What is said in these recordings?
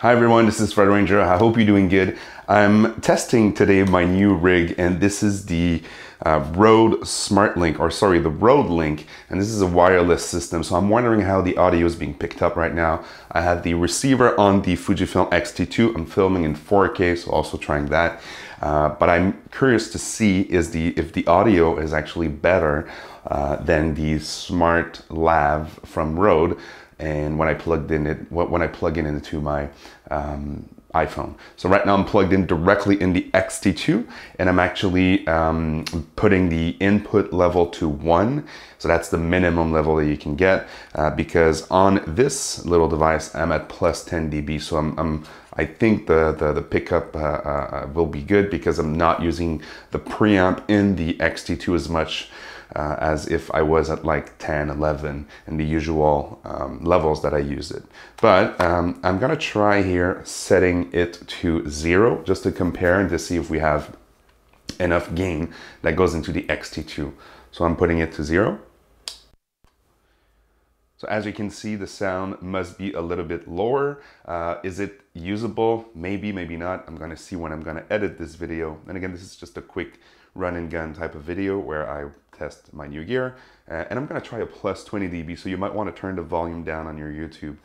Hi everyone, this is Fred Ranger. I hope you're doing good. I'm testing today my new rig, and this is the RØDELink, and this is a wireless system. So I'm wondering how the audio is being picked up right now. I have the receiver on the Fujifilm X-T2. I'm filming in 4K, so also trying that. But I'm curious to see if the audio is actually better than the SmartLav from Rode. And when I plugged in it, when I plug it into my iPhone. So right now I'm plugged in directly in the X-T2, and I'm actually putting the input level to 1. So that's the minimum level that you can get, because on this little device, I'm at plus 10 dB. So I think the pickup will be good because I'm not using the preamp in the X-T2 as much as if I was at like 10, 11 in the usual levels that I use it. But I'm gonna try here setting it to 0 just to compare and to see if we have enough gain that goes into the X-T2. So I'm putting it to 0. So as you can see, the sound must be a little bit lower. Is it usable? Maybe, maybe not. I'm gonna see when I'm gonna edit this video. And again, this is just a quick run and gun type of video where I test my new gear. And I'm gonna try a plus 20 dB. So you might wanna turn the volume down on your YouTube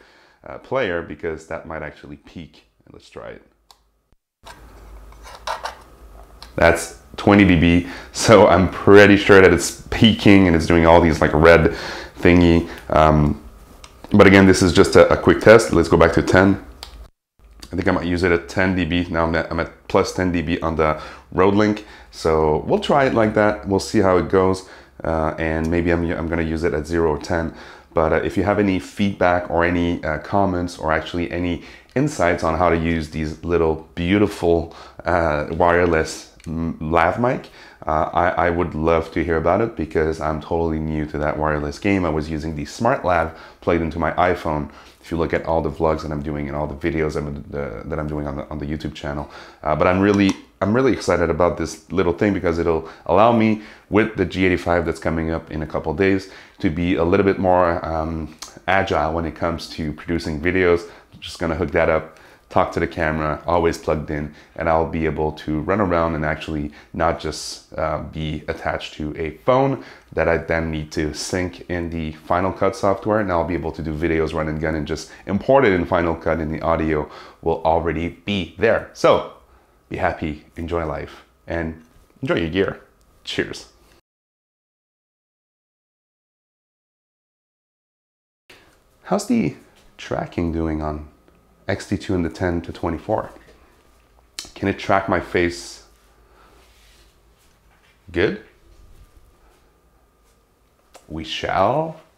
player because that might actually peak. And let's try it. That's 20 dB. So I'm pretty sure that it's peaking and it's doing all these like red thingy. But again, this is just a quick test. Let's go back to 10. I think I might use it at 10 dB. Now I'm at plus 10 dB on the RØDELink. So we'll try it like that. We'll see how it goes. And maybe I'm going to use it at 0 or 10. But if you have any feedback or any comments or actually any insights on how to use these little beautiful wireless lav mic, I would love to hear about it because I'm totally new to that wireless game. I was using the SmartLav plugged into my iPhone. If you look at all the vlogs that I'm doing and all the videos that I'm doing on the YouTube channel, but I'm really excited about this little thing because it'll allow me, with the G85 that's coming up in a couple days, to be a little bit more agile when it comes to producing videos. I'm just gonna hook that up, talk to the camera, always plugged in, and I'll be able to run around and actually not just be attached to a phone that I then need to sync in the Final Cut software, and I'll be able to do videos run and gun and just import it in Final Cut, and the audio will already be there. So be happy, enjoy life, and enjoy your gear. Cheers. How's the tracking doing on X-T2 in the 10 to 24? Can it track my face? Good. We shall